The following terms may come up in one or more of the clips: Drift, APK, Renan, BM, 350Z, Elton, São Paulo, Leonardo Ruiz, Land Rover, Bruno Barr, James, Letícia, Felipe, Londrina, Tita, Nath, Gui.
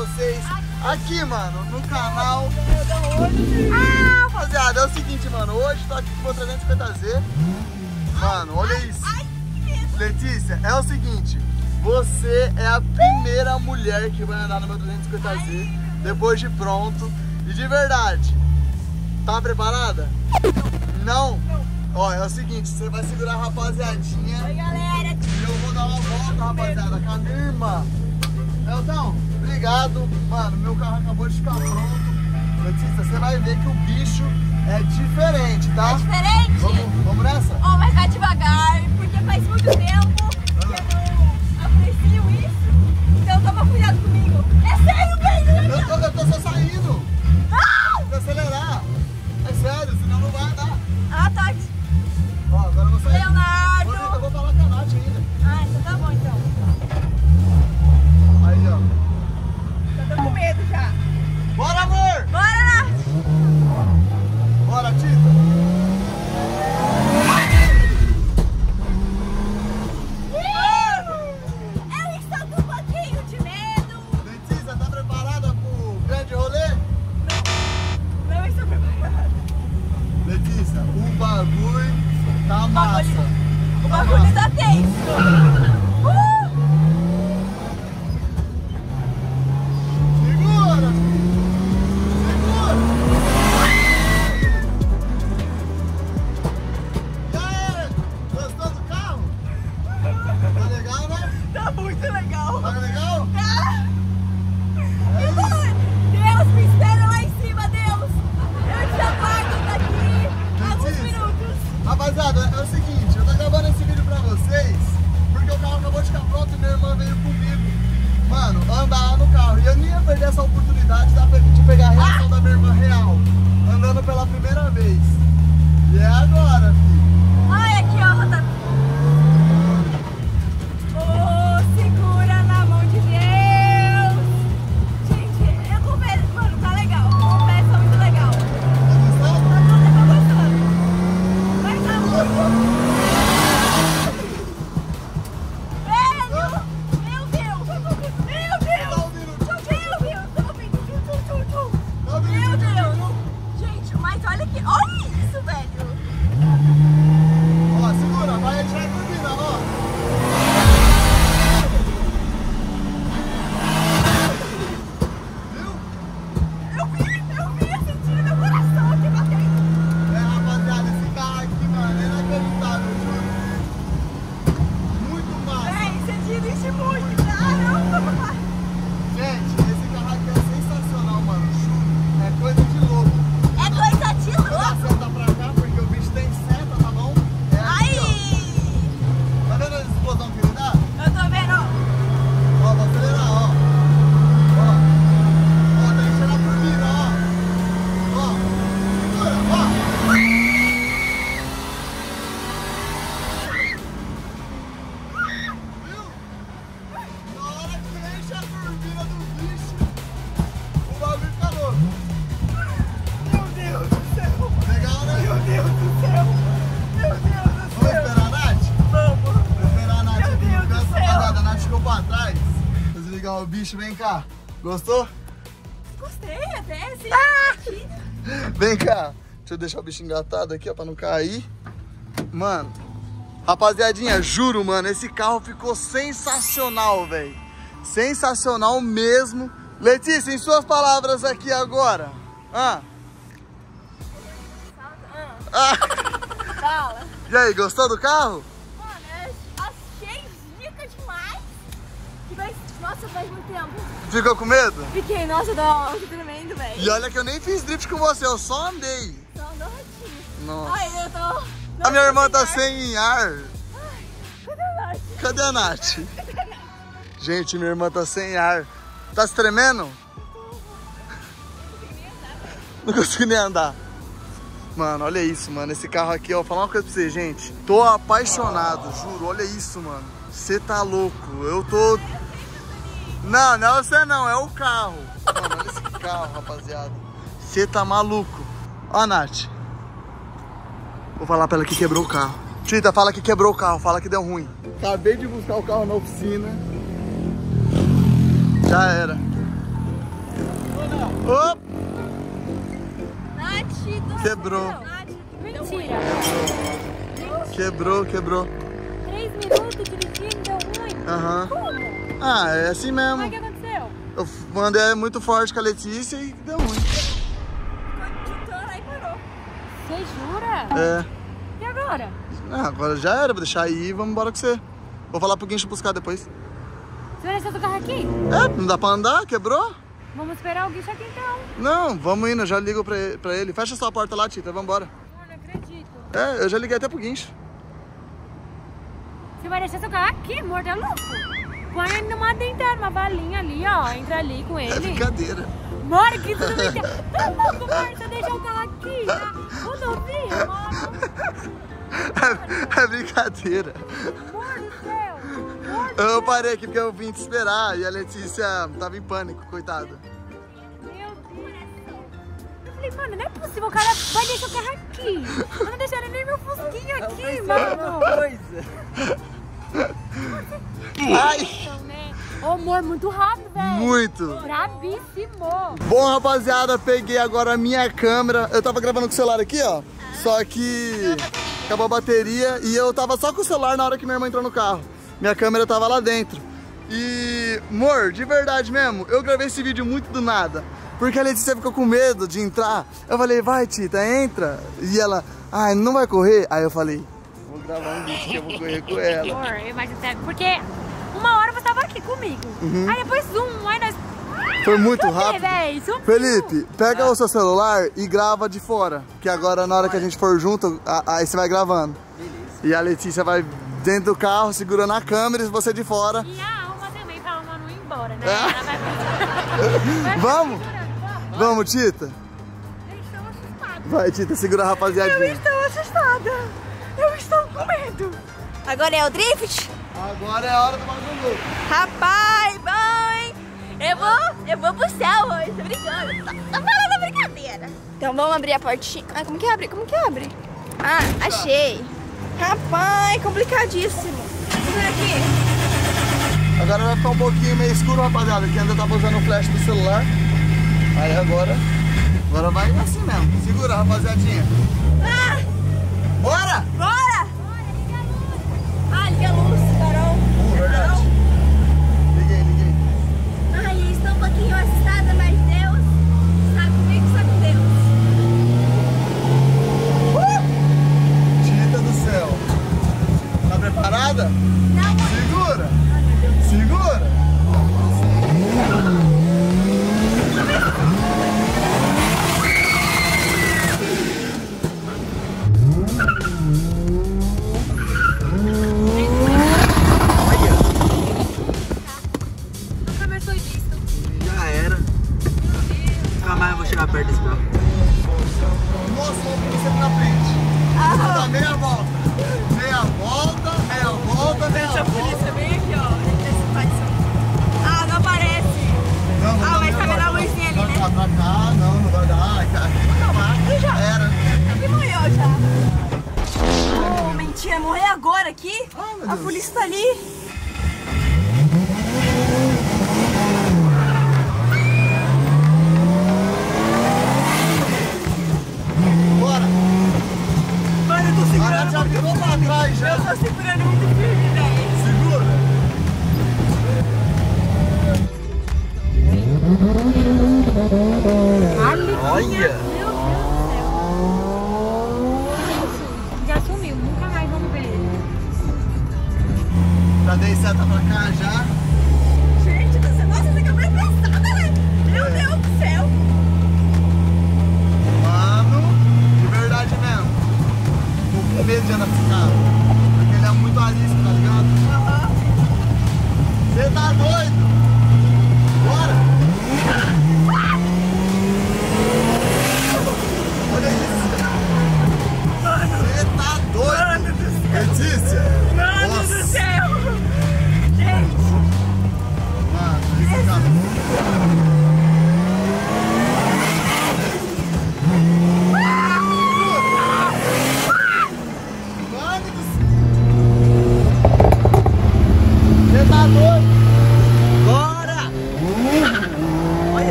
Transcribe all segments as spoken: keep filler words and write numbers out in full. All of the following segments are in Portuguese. vocês aqui, mano, no canal. Ah, rapaziada, é o seguinte, mano, hoje tô aqui com o trezentos e cinquenta Z. Mano, olha isso. Letícia, é o seguinte, você é a primeira mulher que vai andar no meu trezentos e cinquenta Z depois de pronto. E de verdade, tá preparada? Não? Não. Ó, é o seguinte, você vai segurar a rapaziadinha. Oi, galera. E eu vou dar uma volta, rapaziada, com a minha irmã. Elton, obrigado. Mano, meu carro acabou de ficar pronto. Letícia, você vai ver que o bicho é diferente, tá? É diferente? Vamos, vamos nessa? Ó, oh, mas vai devagar, porque faz muito tempo que eu aprecio isso. Então toma cuidado comigo. É sério, Pedro? Eu tô, eu tô só saindo. Não! Tem que acelerar. É sério, senão não vai dar. Ah, tá. Ó, agora eu vou sair. Leonardo! Bonita, eu vou falar com a Nath ainda. Ah, então tá bom, então. Aí, ó. Eu tô com medo já. Bora, amor! Bora, Nath! Bora, Tita! O bicho, vem cá. Gostou? Gostei até, sim. Ah! Vem cá. Deixa eu deixar o bicho engatado aqui, ó, pra não cair. Mano, rapaziadinha, juro, mano, esse carro ficou sensacional, velho. Sensacional mesmo. Letícia, em suas palavras aqui agora. Ah. Ah. Fala. E aí, gostou do carro? Nossa, faz muito tempo. Ficou com medo? Fiquei, nossa, dá um tremendo, velho. E olha que eu nem fiz drift com você, eu só andei. Só andou ratinho. Nossa. Ai, eu tô... Não, a minha irmã tá sem ar. Ai, cadê a Nath? Cadê a Nath? Cadê a Nath? Gente, minha irmã tá sem ar. Tá se tremendo? Não consegui nem andar. Mano, olha isso, mano. Esse carro aqui, ó, vou falar uma coisa pra vocês, gente. Tô apaixonado, ah. Juro. Olha isso, mano. Você tá louco. Eu tô... Não, não é você não, é o carro. Mano, olha esse carro, rapaziada. Você tá maluco. Ó, Nath. Vou falar pra ela que quebrou o carro. Tita, fala que quebrou o carro, fala que deu ruim. Acabei de buscar o carro na oficina. Já era. Opa! Nath, quebrou. Mentira. Quebrou, quebrou. Três minutos dirigindo, deu ruim. Aham. Como? Ah, é assim mesmo. Como é que aconteceu? Eu mandei muito forte com a Letícia e deu ruim. Ficou lá e parou. Você jura? É. E agora? Ah, agora já era, vou deixar aí e vamos embora com você. Vou falar pro guincho buscar depois. Você vai deixar seu carro aqui? É, não dá pra andar, quebrou. Vamos esperar o guincho aqui então. Não, vamos indo, eu já ligo pra ele, pra ele. Fecha só a porta lá, Tita, vamos embora. Não, não acredito. É, eu já liguei até pro guincho. Você vai deixar seu carro aqui, amor, tá louco? Põe ele numa dentada, uma balinha ali, ó. Entra ali com ele. É brincadeira. Mora, que tudo me tem. Tá louco, amor, você deixa o carro aqui, tá? Rodovia, mora. É brincadeira. Eu parei aqui porque eu vim te esperar e a Letícia tava em pânico, coitada. Meu Deus. Eu falei, mano, não é possível, o cara vai deixar o carro aqui. Eu não deixaram nem meu fusquinho aqui, mano. Coisa. Ai. Ô, amor, muito rápido, velho. Muito. Bravíssimo. Bom, rapaziada, peguei agora a minha câmera. Eu tava gravando com o celular aqui, ó. Ah. Só que acabou a bateria e eu tava só com o celular na hora que minha irmã entrou no carro. Minha câmera tava lá dentro. E, amor, de verdade mesmo, eu gravei esse vídeo muito do nada. Porque a Letícia ficou com medo de entrar. Eu falei, vai, Tita, entra. E ela, ai, ah, não vai correr? Aí eu falei, vou gravar um vídeo que eu vou correr com ela. Amor, eu imagino, porque uma hora você tava aqui comigo. Uhum. Aí depois zoom, aí nós... Foi muito subi, rápido. Véi, Felipe, pega ah. o seu celular e grava de fora. Que agora, na hora que a gente for junto, aí você vai gravando. Beleza. E a Letícia vai... dentro do carro, segurando a câmera e você de fora. E a alma também, pra alma não ir embora, né? É. Ela vai... vai vamos? Vamos? Vamos, Tita? Eu estou assustada. Vai, Tita, segura a rapaziadinha. Eu estou assustada. Eu estou com medo. Agora é o drift? Agora é a hora do bagulho. Rapaz, mãe, eu vou, eu vou pro céu hoje, tô brincando. Tô, tô falando brincadeira. Então vamos abrir a portinha. Ah, como que abre? Como que abre? Ah, achei. Rapaz, complicadíssimo. Segura aqui. Agora vai ficar um pouquinho meio escuro, rapaziada, que ainda tava usando o flash do celular. Aí agora, agora vai assim mesmo. Segura, rapaziadinha. Ah. Bora! Bora! Bora, liga a luz. Ah, liga a luz, Carol. Uh, verdade. Liguei, liguei. Ai, estou um pouquinho assustada, mas Deus está comigo, está com Deus. Tá preparada? Não. Segura! Segura! Nunca mais foi visto. Já era. Nunca mais eu vou chegar perto desse carro. Nossa, eu vou descer na frente. Vou dar meia volta. Meia volta, meia volta, meia volta. A polícia bem aqui, ó. Ah, não aparece. Não, não ah, vai caber na luzinha ali, né? Não vai pra cá, não, não vai dar. Não, eu já. Era. E morreu já. Oh, mentira, morrer agora aqui? Oh, a polícia tá ali. Bora! Olha!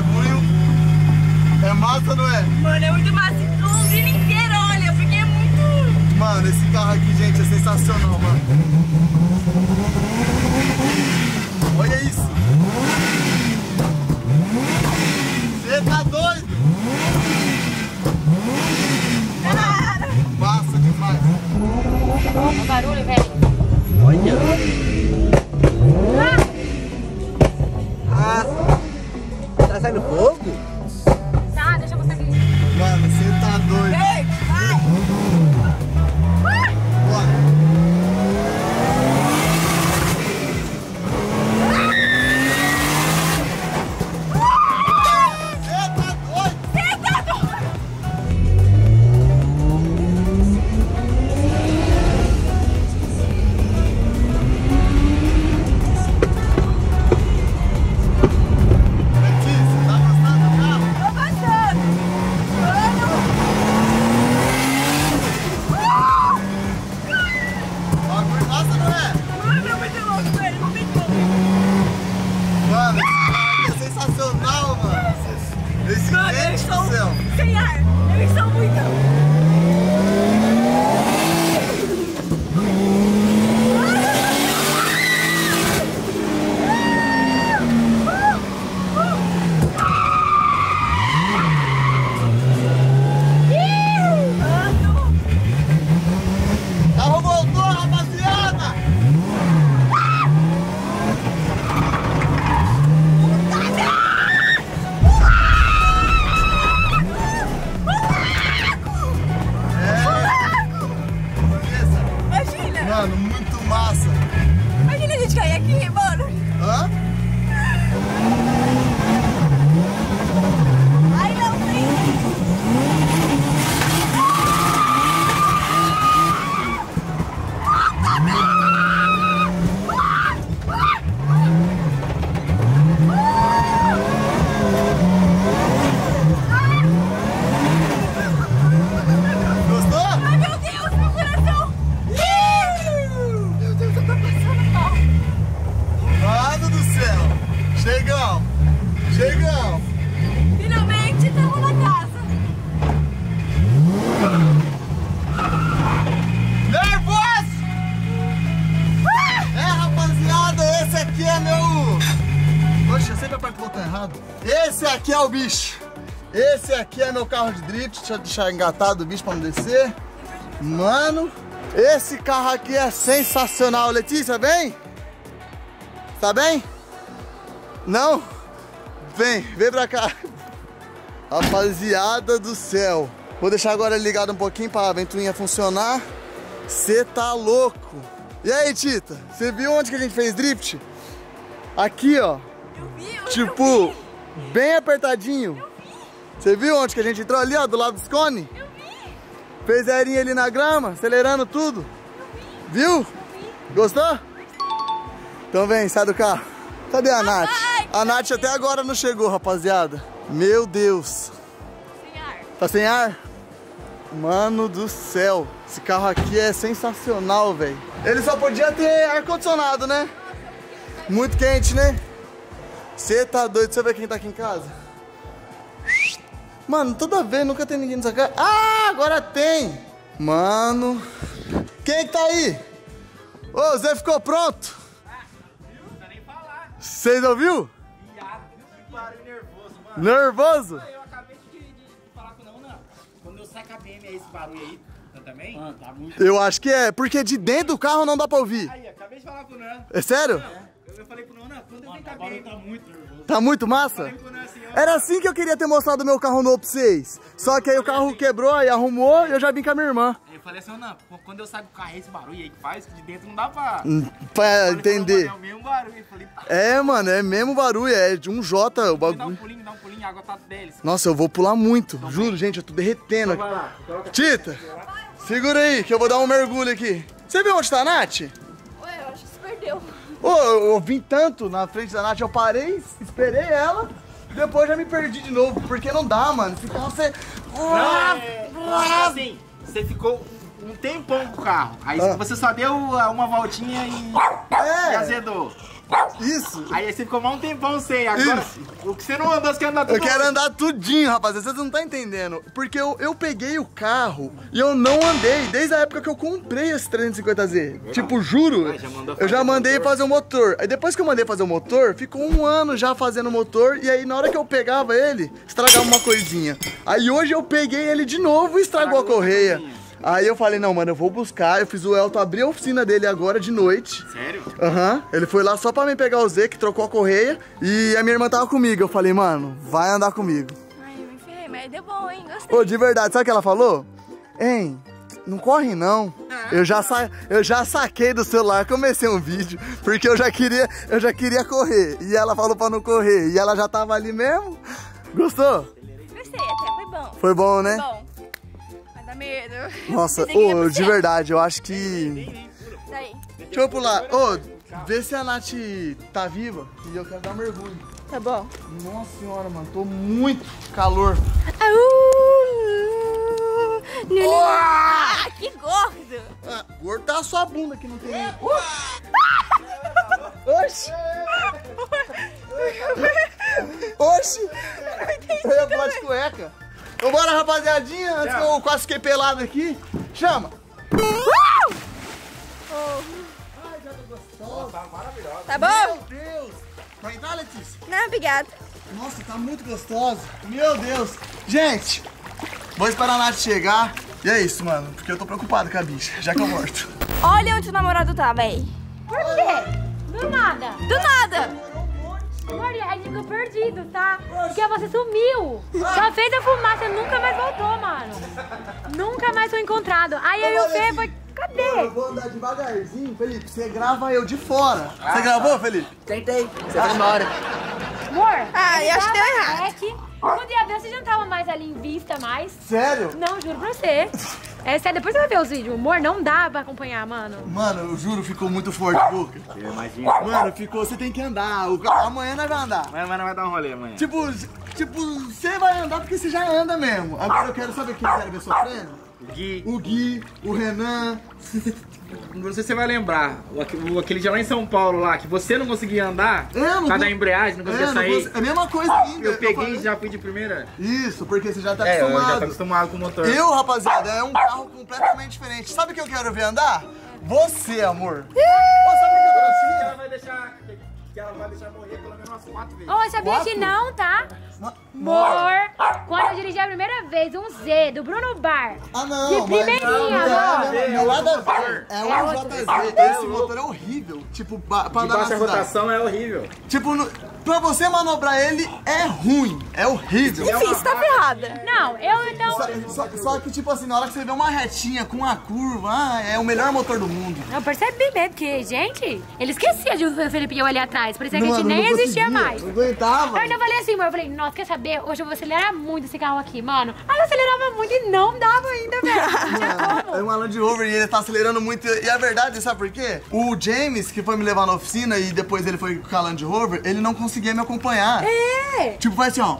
bagulho é massa, não é? Mano, é muito massa. O Londrina inteiro, olha, porque é muito... Mano, esse carro aqui, gente, é sensacional, mano. Olha isso. Você tá doido? Mano, massa demais. Olha o barulho, velho. Olha. Ah. Ah. Tá saindo fogo? Tá, deixa você vir. Mano, você tá doido. Ei, vai. Ah. Bora. Bicho, esse aqui é meu carro de drift. Deixa eu deixar engatado o bicho pra não descer. Mano, esse carro aqui é sensacional. Letícia, vem? Tá bem? Não? Vem, vem pra cá. Rapaziada do céu. Vou deixar agora ligado um pouquinho pra ventoinha funcionar. Cê tá louco. E aí, Tita? Você viu onde que a gente fez drift? Aqui, ó. Eu vi, eu tipo... vi. Bem apertadinho. Você viu onde que a gente entrou ali, ó, do lado dos cones? Eu vi. Fez airinha ali na grama, acelerando tudo. Eu vi. Viu? Eu vi. Gostou? Então vem, sai do carro. Cadê a ah, Nath? Vai, a Nath até agora não chegou, rapaziada. Meu Deus. Sem ar. Tá sem ar? Mano do céu. Esse carro aqui é sensacional, velho. Ele só podia ter ar-condicionado, né? Muito quente, né? Você tá doido, você vê quem tá aqui em casa? Mano, toda vez, nunca tem ninguém nessa casa. Ah, agora tem! Mano... Quem que tá aí? Ô, o Zé ficou pronto? Ah, viu? Não precisa nem falar. Vocês ouviu? Viado, que barulho nervoso, mano. Nervoso? Eu acabei de, de falar com não, não. Quando eu saio com a B M é esse barulho aí. Também? Mano, tá muito... Eu acho que é, porque de dentro do carro não dá pra ouvir. Aí, acabei de falar pro Nan. É sério? Não, eu falei pro Nan, Nan, quando eu vim tá bem, tá muito nervoso. Tá muito massa? Eu falei pro Nan, assim, ó, era assim que eu queria ter mostrado o meu carro novo pra vocês. Só que aí o carro assim, quebrou e arrumou e eu já vim com a minha irmã. Eu falei assim, Nan, quando eu saio do carro, esse barulho aí que faz, que de dentro não dá pra... Pra entender. É o mesmo barulho. Eu falei, tá. É, mano, é mesmo barulho, é de um J o bagulho. Dá um pulinho, dá um pulinho, a água tá deles. Nossa, eu vou pular muito, então, juro, bem. Gente, eu tô derretendo então, aqui. Tita! Segura aí, que eu vou dar um mergulho aqui. Você viu onde tá a Nath? Ué, eu acho que se perdeu. Ô, eu, eu vim tanto na frente da Nath, eu parei, esperei ela, depois já me perdi de novo, porque não dá, mano. Fica você... Não, é... assim, você ficou um tempão com o carro, aí ah. você só deu uma voltinha e, é. e azedou. Isso. Aí você ficou mal um tempão sem. Agora, isso. O que você não andou, você quer andar tudinho? Eu quero andar tudinho, rapaziada. Vocês não estão entendendo. Porque eu, eu peguei o carro e eu não andei desde a época que eu comprei esse trezentos e cinquenta Z. Legal. Tipo, juro, ah, já eu já mandei fazer o motor. Aí depois que eu mandei fazer o motor, ficou um ano já fazendo o motor. E aí na hora que eu pegava ele, estragava uma coisinha. Aí hoje eu peguei ele de novo e estragou, estragou a correia. Aí eu falei, não, mano, eu vou buscar. Eu fiz o Elton abrir a oficina dele agora de noite. Sério? Aham. Uhum. Ele foi lá só pra mim pegar o Z, que trocou a correia. E a minha irmã tava comigo. Eu falei, mano, vai andar comigo. Ai, eu me ferrei, mas deu bom, hein? Gostei. Ô, de verdade, sabe o que ela falou? Hein, não corre não. Ah, eu, já sa... eu já saquei do celular, comecei um vídeo, porque eu já queria, eu já queria correr. E ela falou pra não correr. E ela já tava ali mesmo. Gostou? Gostei, até foi bom. Foi bom, né? Foi bom. Medo. Nossa, oh, de verdade, eu acho que... Daí. Deixa eu pular. Ô, oh, vê se a Nath tá viva e eu quero dar um mergulho. Tá bom. Nossa senhora, mano, tô muito calor. Aú, oh! Ah, que gordo. Ah, gordo tá a sua bunda que não tem... Uh! Oxi. Oxi. Eu ia pular de cueca. Então bora, rapaziadinha, antes que eu quase fiquei pelado aqui. Chama! Uh! Oh. Ai, já tô gostosa. Tá maravilhosa. Tá bom? Meu Deus! Vai entrar, Letícia? Não, obrigada. Nossa, tá muito gostosa. Meu Deus. Gente, vou esperar a Nath chegar. E é isso, mano, porque eu tô preocupado com a bicha, já que eu morto. Olha onde o namorado tá, véi. Por quê? Do nada. Do nada. Olha, aí ficou perdido, tá? Porque você sumiu. Só fez a fumaça, nunca mais voltou, mano. Nunca mais foi encontrado. Aí eu e o Fê foi... Cadê? Mano, eu vou andar devagarzinho, Felipe. Você grava eu de fora. Ah, você gravou, Felipe? Tentei. Você vai embora. Amor, ah, eu acho que deu errado. É que quando ia ver, você já não tava mais ali em vista mais. Sério? Não, juro pra você. É sério, depois você vai ver os vídeos. O humor não dá pra acompanhar, mano. Mano, eu juro, ficou muito forte, boca. Eu imagino. Mano, ficou, você tem que andar. Amanhã nós vamos andar. Amanhã nós vamos dar um rolê amanhã. Tipo, tipo, você vai andar porque você já anda mesmo. Agora eu quero saber quem quero ver sofrendo. O Gui. O Gui, o Renan. Não sei se você vai lembrar, aquele dia lá em São Paulo, lá, que você não conseguia andar, é, não cada vou... embreagem, não conseguia é, sair. Não vou... É a mesma coisa ainda. Eu peguei e já fui de primeira. Isso, porque você já tá é, acostumado. Eu já tá acostumado com o motor. Eu, rapaziada, é um carro completamente diferente. Sabe o que eu quero ver andar? Você, amor. Ih! Oh, sabe o que eu trouxe? Ela vai deixar... que ela vai deixar morrer pelo menos umas quatro vezes. Ô, oh, sabia quatro? Que não, tá? Amor, quando eu dirigi a primeira vez um Z do Bruno Barr. Ah, não. De primeirinha, amor. É o lado é, é, é, é, é um J Z. É, esse motor é horrível. Tipo, pra de andar na cidade. Rotação é horrível. Tipo, no, pra você manobrar ele é ruim. É horrível. Enfim, você tá ferrada. Não, eu então... Só, só, só que, tipo assim, na hora que você vê uma retinha com uma curva, ah, é o melhor motor do mundo. Eu percebi mesmo, porque, gente, ele esquecia de o Felipe e eu ali atrás. Parecia que a gente não, nem existia mais. Não aguentava. Eu ainda falei assim, mano. Eu falei, nossa, quer saber? Hoje eu vou acelerar muito esse carro aqui, mano. Aí eu acelerava muito e não dava ainda, velho. É uma Land Rover e ele tá acelerando muito. E a verdade, sabe por quê? O James, que foi me levar na oficina e depois ele foi com a Land Rover, ele não conseguia me acompanhar. É. Tipo, faz assim, ó.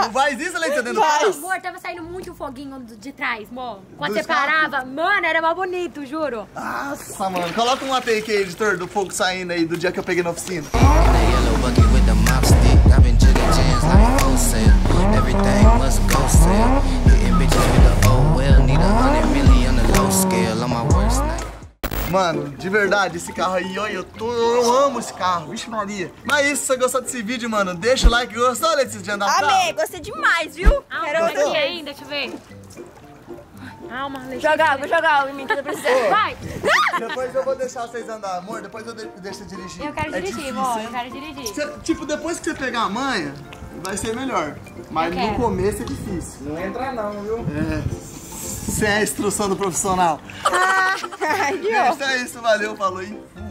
Não faz isso, Letícia, dentro do carro? Amor, tava saindo muito foguinho de trás, amor. Quando você parava, mano, era mais bonito, juro. Nossa, mano. Coloca um A P K, editor, do fogo saindo aí, do dia que eu peguei na oficina. Mano, de verdade, esse carro aí, olha, eu, tô, eu amo esse carro, vixe Maria. Mas isso, se você gostou desse vídeo, mano, deixa o like. Gostou, Letícia, de andar? Amei, gostei demais, viu? Ah, quero uma aqui ainda, deixa eu ver. Calma, Letícia. Joga água, joga água em mim, que eu precisando. Vai! Depois eu vou deixar vocês andar, amor, depois eu deixo você dirigir. Eu quero é dirigir, amor, eu quero dirigir. Você, tipo, depois que você pegar a manha, vai ser melhor. Mas eu no quero. Começo é difícil. Não entra não, viu? É. Sem a instrução do profissional. Ah, é isso, valeu, falou, hein?